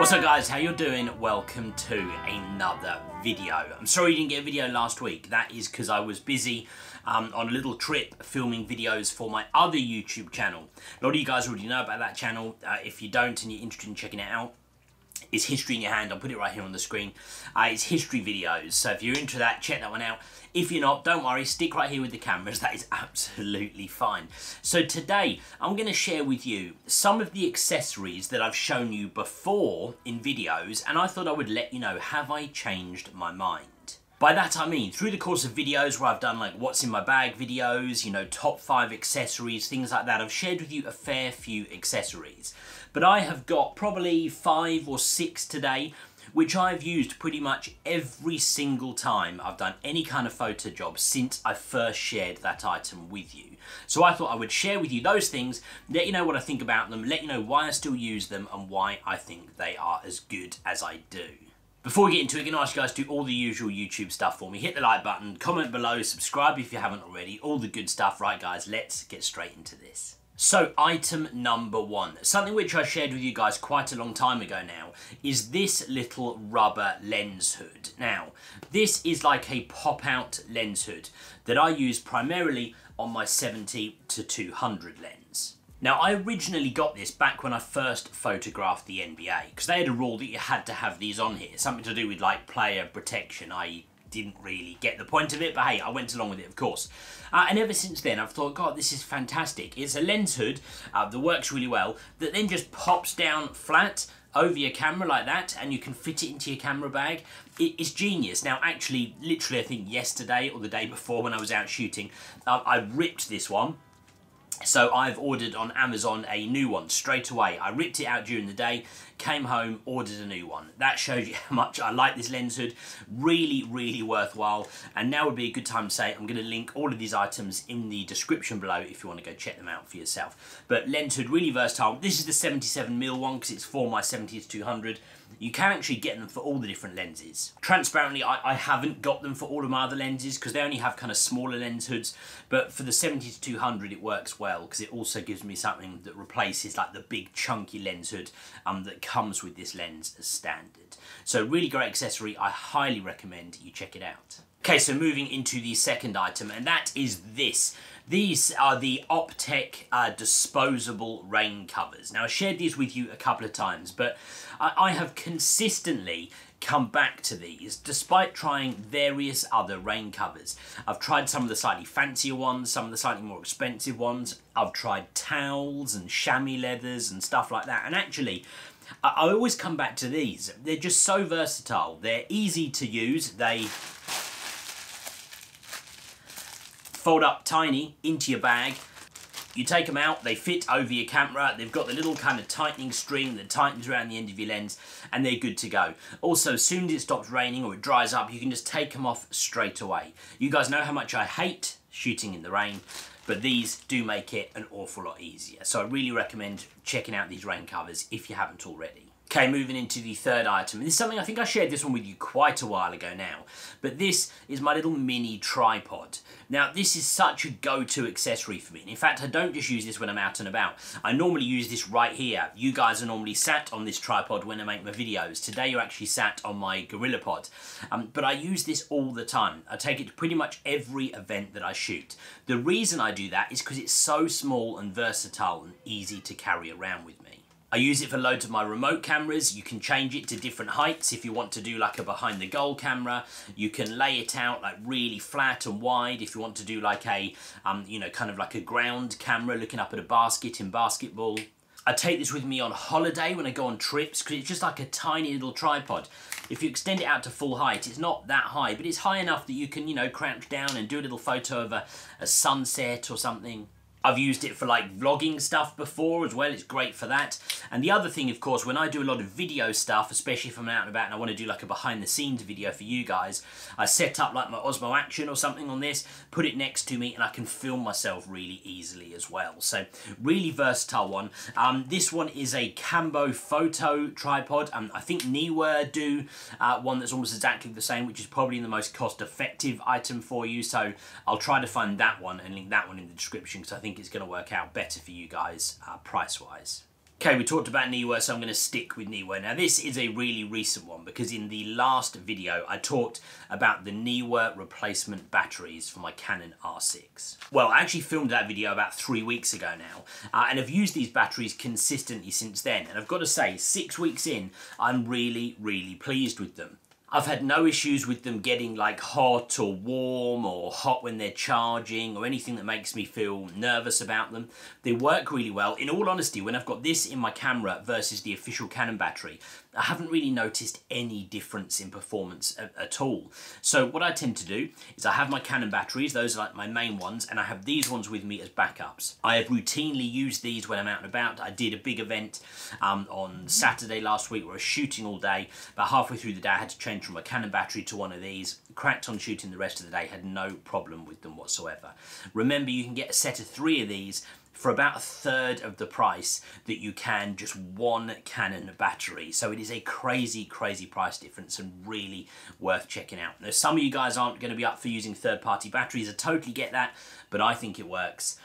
What's up guys, how you doing? Welcome to another video. I'm sorry you didn't get a video last week. That is because I was busy on a little trip filming videos for my other YouTube channel. A lot of you guys already know about that channel. If you don't and you're interested in checking it out, it's History in Your Hand. I'll put it right here on the screen. It's history videos, so if you're into that, check that one out. If you're not, don't worry, stick right here with the cameras. That is absolutely fine. So today, I'm going to share with you some of the accessories that I've shown you before in videos, and I thought I would let you know, have I changed my mind? By that I mean, through the course of videos where I've done like what's in my bag videos, you know, top 5 accessories, things like that, I've shared with you a fair few accessories. But I have got probably 5 or 6 today, which I've used pretty much every single time I've done any kind of photo job since I first shared that item with you. So I thought I would share with you those things, let you know what I think about them, let you know why I still use them and why I think they are as good as I do. Before we get into it, can I ask you guys to do all the usual YouTube stuff for me? Hit the like button, comment below, subscribe if you haven't already, all the good stuff. Right guys, let's get straight into this. So item number 1, something which I shared with you guys quite a long time ago now, is this little rubber lens hood. Now, this is like a pop-out lens hood that I use primarily on my 70-200 lens. Now, I originally got this back when I first photographed the NBA, because they had a rule that you had to have these on here, something to do with like player protection. I didn't really get the point of it, but hey, I went along with it, of course. And ever since then, I've thought, God, this is fantastic. It's a lens hood that works really well, that then just pops down flat over your camera like that, and you can fit it into your camera bag. It's genius. Now, actually, literally, I think yesterday or the day before when I was out shooting, I ripped this one. So I've ordered on Amazon a new one straight away. I ripped it out during the day, came home, ordered a new one. That shows you how much I like this lens hood. Really, really worthwhile. And now would be a good time to say, I'm going to link all of these items in the description below if you want to go check them out for yourself. But lens hood, really versatile. This is the 77mm one because it's for my 70-200. You can actually get them for all the different lenses. Transparently, I haven't got them for all of my other lenses because they only have kind of smaller lens hoods. But for the 70-200, it works well, because it also gives me something that replaces like the big chunky lens hood that comes with this lens as standard. So really great accessory, I highly recommend you check it out. Okay, so moving into the second item, and that is this. These are the Optech disposable rain covers. Now, I shared these with you a couple of times, but I have consistently come back to these despite trying various other rain covers. I've tried some of the slightly fancier ones, some of the slightly more expensive ones. I've tried towels and chamois leathers and stuff like that, and actually, I always come back to these. They're just so versatile. They're easy to use. They fold up tiny into your bag. You take them out, they fit over your camera, they've got the little kind of tightening string that tightens around the end of your lens, and they're good to go. Also, as soon as it stops raining or it dries up, you can just take them off straight away. You guys know how much I hate shooting in the rain, but these do make it an awful lot easier. So I really recommend checking out these rain covers if you haven't already. Okay, moving into the third item. This is something, I think I shared this one with you quite a while ago now, but this is my little mini tripod. Now, this is such a go-to accessory for me. And in fact, I don't just use this when I'm out and about. I normally use this right here. You guys are normally sat on this tripod when I make my videos. Today, you're actually sat on my GorillaPod. But I use this all the time. I take it to pretty much every event that I shoot. The reason I do that is because it's so small and versatile and easy to carry around with me. I use it for loads of my remote cameras. You can change it to different heights if you want to do like a behind the goal camera. You can lay it out like really flat and wide if you want to do like a, you know, kind of like a ground camera looking up at a basket in basketball. I take this with me on holiday when I go on trips because it's just like a tiny little tripod. If you extend it out to full height, it's not that high, but it's high enough that you can, you know, crouch down and do a little photo of a sunset or something. I've used it for like vlogging stuff before as well, it's great for that. And the other thing, of course, when I do a lot of video stuff, especially if I'm out and about and I want to do like a behind the scenes video for you guys, I set up like my Osmo Action or something on this, put it next to me, and I can film myself really easily as well. So really versatile one. This one is a Cambo Photo tripod. I think Neewer do one that's almost exactly the same, which is probably the most cost effective item for you. So I'll try to find that one and link that one in the description because I think it's going to work out better for you guys price-wise. Okay, we talked about Neewer, so I'm going to stick with Neewer. Now, this is a really recent one because in the last video, I talked about the Neewer replacement batteries for my Canon R6. Well, I actually filmed that video about 3 weeks ago now, and I've used these batteries consistently since then. And I've got to say, 6 weeks in, I'm really, really pleased with them. I've had no issues with them getting like hot or warm or hot when they're charging or anything that makes me feel nervous about them. They work really well. In all honesty, when I've got this in my camera versus the official Canon battery, I haven't really noticed any difference in performance at all. So what I tend to do is I have my Canon batteries, those are like my main ones, and I have these ones with me as backups. I have routinely used these when I'm out and about. I did a big event on Saturday last week where I was shooting all day, but halfway through the day I had to change from a Canon battery to one of these, cracked on shooting the rest of the day, had no problem with them whatsoever. Remember, you can get a set of 3 of these for about a third of the price that you can just one Canon battery. So it is a crazy, crazy price difference and really worth checking out. Now, some of you guys aren't going to be up for using third-party batteries. I totally get that, but I think it works,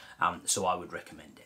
so I would recommend it.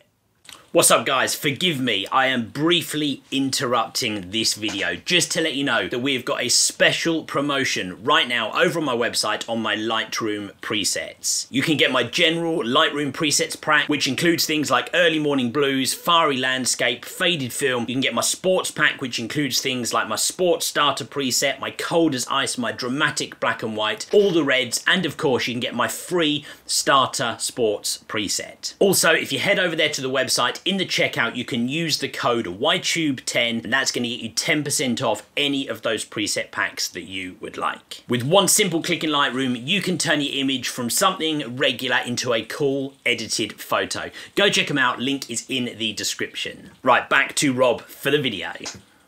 What's up, guys? Forgive me, I am briefly interrupting this video just to let you know that we've got a special promotion right now over on my website on my Lightroom presets. You can get my general Lightroom presets pack, which includes things like early morning blues, fiery landscape, faded film. You can get my sports pack, which includes things like my sports starter preset, my cold as ice, my dramatic black and white, all the reds, and of course you can get my free starter sports preset. Also, if you head over there to the website, in the checkout, you can use the code YTube10, and that's going to get you 10% off any of those preset packs that you would like. With one simple click in Lightroom, you can turn your image from something regular into a cool, edited photo. Go check them out. Link is in the description. Right, back to Rob for the video.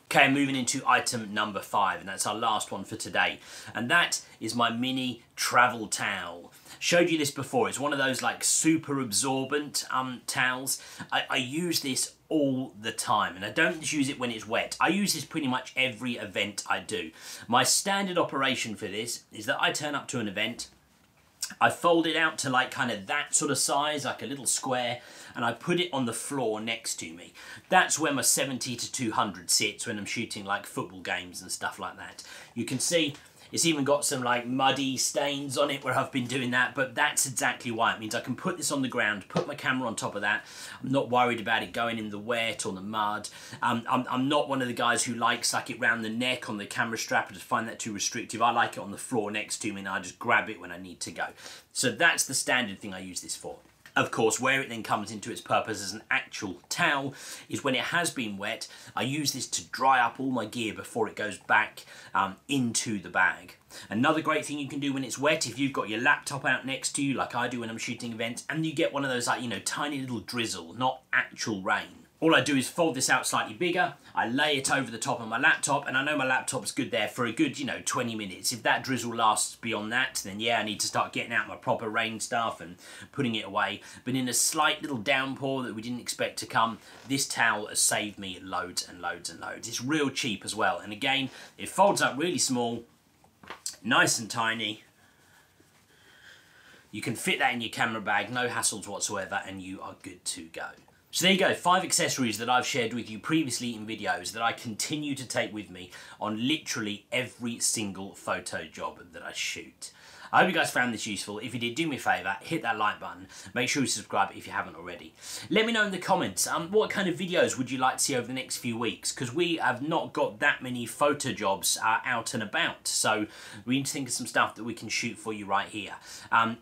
Okay, moving into item number 5, and that's our last one for today. And that is my mini travel towel. Showed you this before. It's one of those like super absorbent towels. I use this all the time, and I don't just use it when it's wet. I use this pretty much every event I do. My standard operation for this is that I turn up to an event, I fold it out to like kind of that sort of size, like a little square, and I put it on the floor next to me. That's where my 70 to 200 sits when I'm shooting like football games and stuff like that. You can see it's even got some like muddy stains on it where I've been doing that, but that's exactly why. It means I can put this on the ground, put my camera on top of that. I'm not worried about it going in the wet or the mud. I'm not one of the guys who likes like it round the neck on the camera strap. I just find that too restrictive. I like it on the floor next to me, and I just grab it when I need to go. So that's the standard thing I use this for. Of course, where it then comes into its purpose as an actual towel is when it has been wet. I use this to dry up all my gear before it goes back into the bag. Another great thing you can do when it's wet, if you've got your laptop out next to you, like I do when I'm shooting events, and you get one of those like, you know, tiny little drizzle, not actual rain. All I do is fold this out slightly bigger, I lay it over the top of my laptop, and I know my laptop's good there for a good, you know, 20 minutes. If that drizzle lasts beyond that, then yeah, I need to start getting out my proper rain stuff and putting it away. But in a slight little downpour that we didn't expect to come, this towel has saved me loads and loads and loads. It's real cheap as well. And again, it folds up really small, nice and tiny. You can fit that in your camera bag, no hassles whatsoever, and you are good to go. So there you go, 5 accessories that I've shared with you previously in videos that I continue to take with me on literally every single photo job that I shoot. I hope you guys found this useful. If you did, do me a favour, hit that like button. Make sure you subscribe if you haven't already. Let me know in the comments what kind of videos would you like to see over the next few weeks, because we have not got that many photo jobs out and about, so we need to think of some stuff that we can shoot for you right here.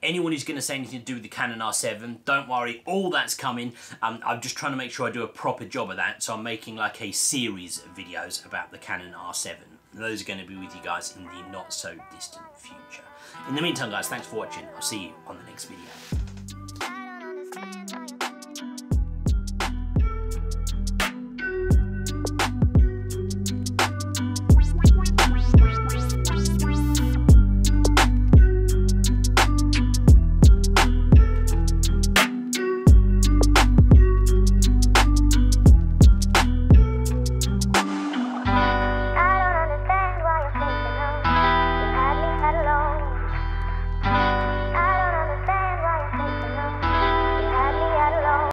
Anyone who's going to say anything to do with the Canon R7, don't worry, all that's coming. I'm just trying to make sure I do a proper job of that, so I'm making like a series of videos about the Canon R7. Those are going to be with you guys in the not so distant future. In the meantime, guys, thanks for watching. I'll see you on the next video.